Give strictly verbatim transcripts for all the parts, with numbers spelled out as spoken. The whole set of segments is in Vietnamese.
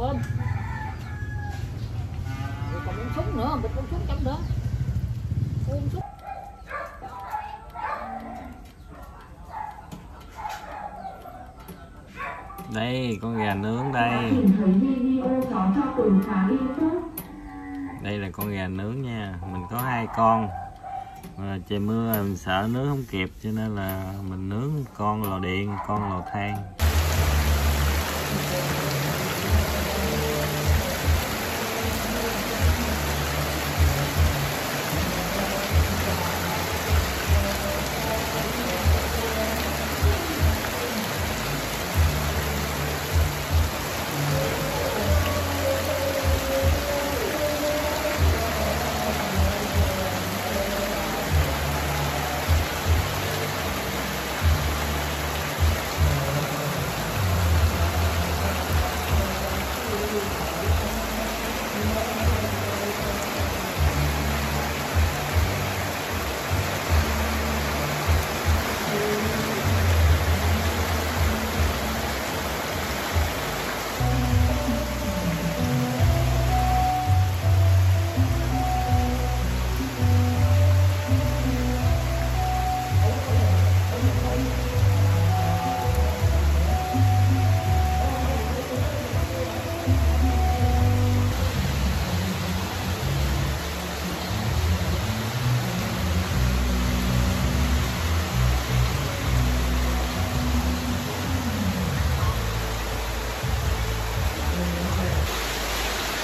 Quên. Rồi còn uống súng nữa, bịch uống súng chấm nữa. Uống súng. Đây, con gà nướng đây. Đây là con gà nướng nha, mình có hai con. Mà trời mưa mình sợ nướng không kịp cho nên là mình nướng con lò điện, con lò than.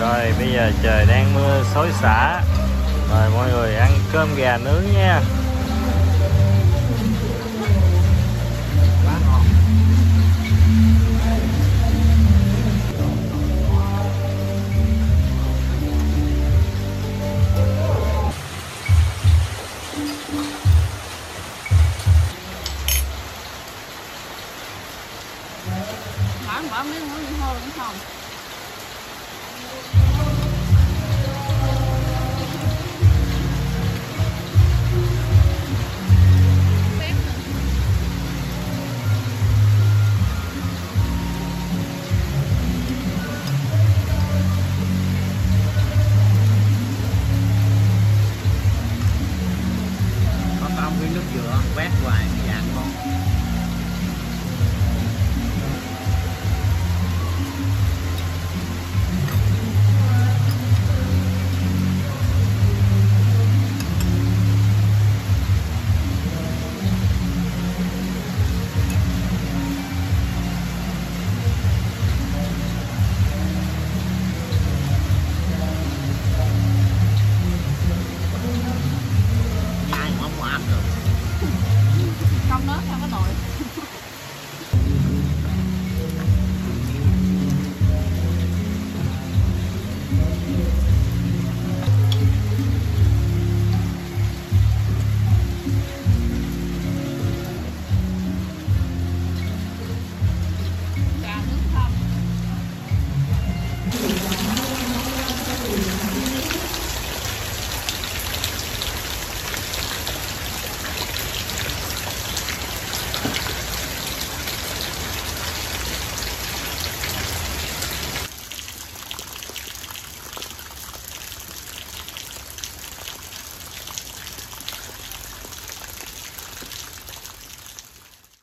Rồi bây giờ trời đang mưa xối xả. Rồi mọi người ăn cơm gà nướng nha. Bỏ miếng muối không?